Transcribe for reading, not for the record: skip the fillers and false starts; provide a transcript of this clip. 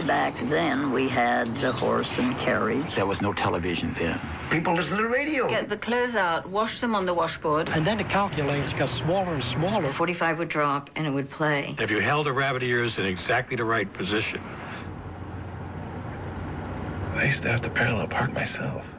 way back then, we had the horse and carriage. There was no television then. People listen to the radio. Get the clothes out, wash them on the washboard. And then the calculators got smaller and smaller. 45 would drop and it would play. If you held the rabbit ears in exactly the right position. I used to have to parallel park myself.